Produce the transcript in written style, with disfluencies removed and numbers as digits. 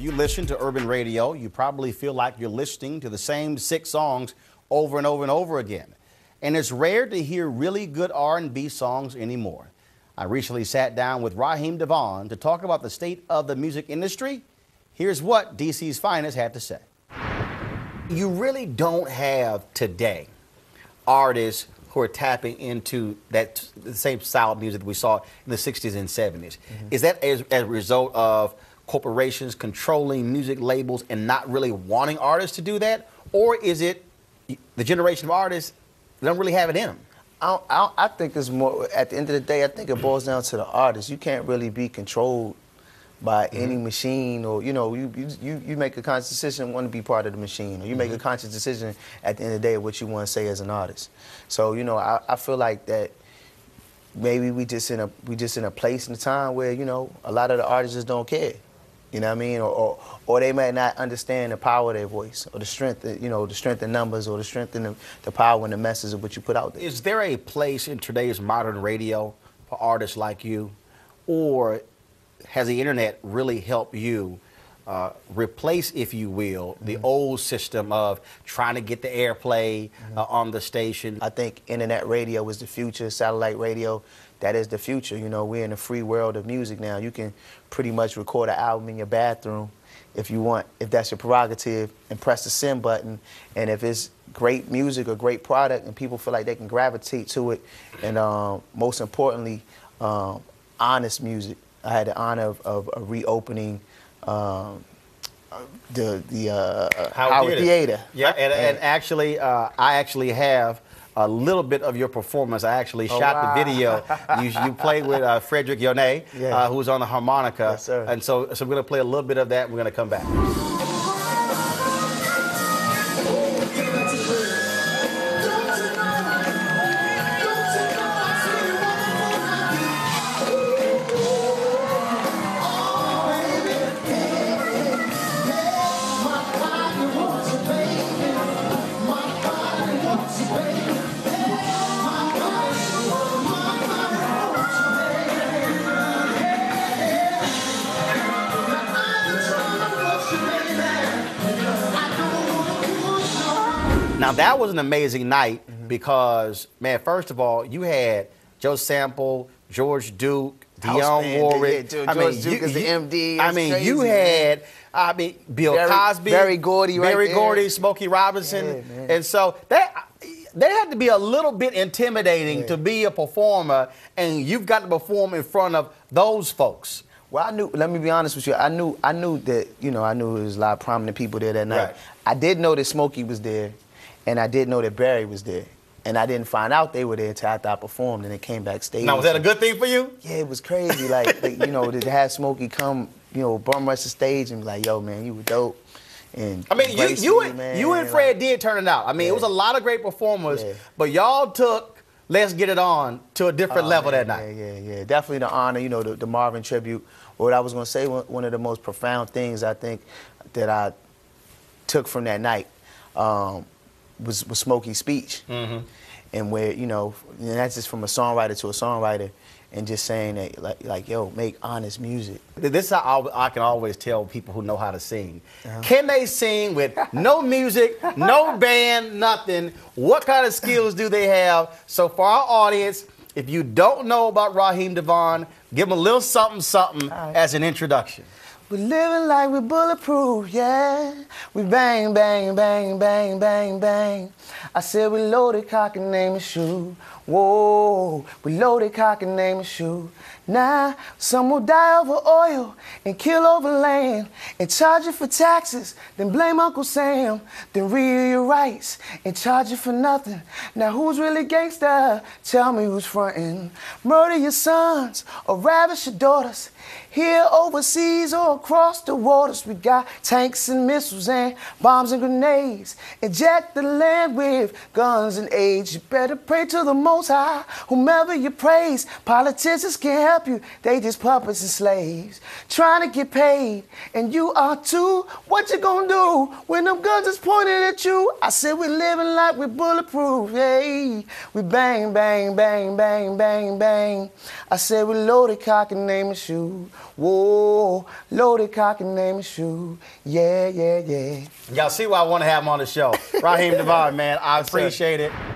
If you listen to Urban Radio, you probably feel like you're listening to the same 6 songs over and over and over again. And it's rare to hear really good R&B songs anymore. I recently sat down with Raheem DeVaughn to talk about the state of the music industry. Here's what DC's finest had to say. You really don't have today artists who are tapping into that the same style of music that we saw in the 60s and 70s. Mm-hmm. Is that as a result of corporations controlling music labels and not really wanting artists to do that? Or is it the generation of artists that don't really have it in them? I think it's more, at the end of the day, I think it boils down to the artist. You can't really be controlled by any machine, or, you know, you make a conscious decision want to be part of the machine, or you make a conscious decision at the end of the day what you want to say as an artist. So, you know, I feel like that maybe we just in a place in the time where, you know, a lot of the artists just don't care. You know what I mean? Or they might not understand the power of their voice, or the strength of, you know, the strength of numbers, or the strength and the power and the message of what you put out there. Is there a place in today's modern radio for artists like you, or has the internet really helped you replace, if you will, the old system of trying to get the airplay on the station? I think internet radio is the future, satellite radio, that is the future. You know, we're in a free world of music now. You can pretty much record an album in your bathroom if you want, if that's your prerogative, and press the send button. And if it's great music or great product and people feel like they can gravitate to it, and most importantly, honest music. I had the honor of reopening the Howard Theater. Yeah, and actually, I actually have a little bit of your performance. I actually shot the video. You played with Frederick Yonet, who's on the harmonica. Yes, sir. And so we're going to play a little bit of that. And we're going to come back. Now, that was an amazing night because, man, first of all, you had Joe Sample, George Duke, Dionne Warwick. Yeah, George Duke is the MD. That's crazy, you had, Bill Cosby. Barry Gordy right there. Barry Gordy, Smokey Robinson. Yeah, and so that had to be a little bit intimidating to be a performer, and you've got to perform in front of those folks. Well, let me be honest with you, I knew that, you know, I knew there was a lot of prominent people there that night. Right. I did know that Smokey was there, and I did know that Barry was there. And I didn't find out they were there until after I performed, and they came backstage. Now, was that a good thing for you? Yeah, it was crazy. Like, you know, to have Smokey come, you know, bum rush the stage and be like, yo, man, you were dope. And I mean, you and Fred did turn it out. I mean, it was a lot of great performers, but y'all took Let's Get It On to a different level that night. Yeah. Definitely the honor, you know, the Marvin tribute. What I was going to say, one of the most profound things I think that I took from that night was Smokey's speech. And where, you know, and that's just from a songwriter to a songwriter, and just saying that, like, yo, make honest music. This is how I can always tell people who know how to sing. Can they sing with no music, no band, nothing? What kind of skills do they have? So for our audience, if you don't know about Raheem DeVaughn, give him a little something-something as an introduction. We're living like we're bulletproof, yeah. We bang, bang, bang, bang, bang, bang. I said we loaded, cock and name and shoot. Whoa, we loaded, cock and name and shoot. Now, some will die over oil and kill over land and charge you for taxes, then blame Uncle Sam, then read your rights and charge you for nothing. Now, who's really gangsta? Tell me who's frontin'. Murder your sons or ravish your daughters. Here, overseas, or across the waters, we got tanks and missiles and bombs and grenades. Inject the land with guns and AIDS. You better pray to the Most Most High, whomever you praise. Politicians can't help you, they just puppets and slaves, trying to get paid, and you are too. What you gonna do when them guns is pointed at you? I said we living like we bulletproof, hey. We bang, bang, bang, bang, bang, bang. I said we loaded, cock and name and shoot. Whoa, loaded, cock and name and shoot. Yeah, yeah, yeah. Y'all see why I want to have him on the show. Raheem DeVaughn, man, I appreciate it.